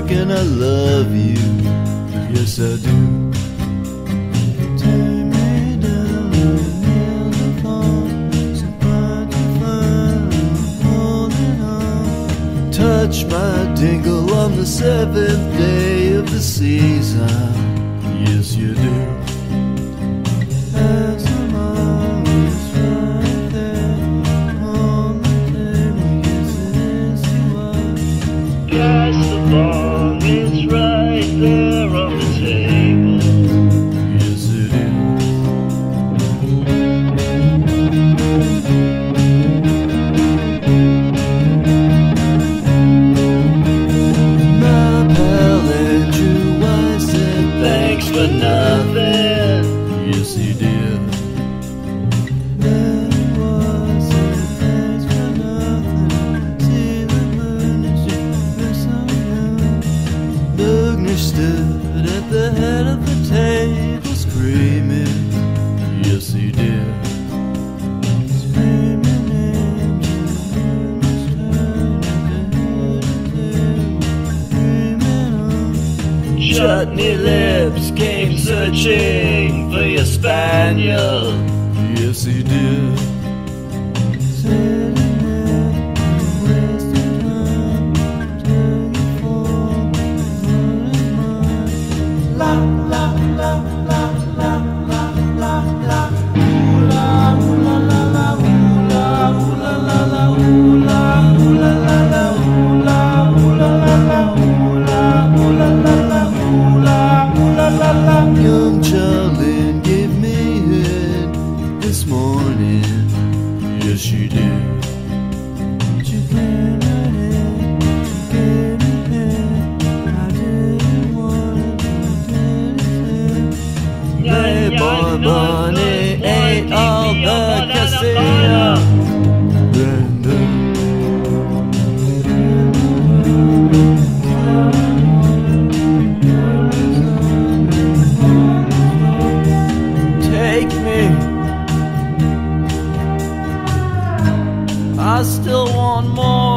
work and I love you. Yes, I do. Touch my dingle on the 7th day of the season. Yes, you do. As I'm always right there on the table. Yes, it is you are. Yes, the ball is right there on the table. Yes, it is. For nothing. Yes, he did. There it was, thanks for nothing. See the moon is just somehow. Lugner stood at the head of the table screaming. Yes, he did. Screaming and screaming. Chutney lips came searching for your spaniel. Yes, he did. Sitting there, wasting time, turning for running mine. La la la la la la la la. Ooh la ooh la la la ooh la ooh la la la ooh la ooh la la la ooh la ooh la la la ooh la ooh la la la. Young Charlene gave me head this morning. Yes, she did. She gave me head, gave me head. I didn't want it. Hey, boy, money ain't all that I see. Brandon. I still want more.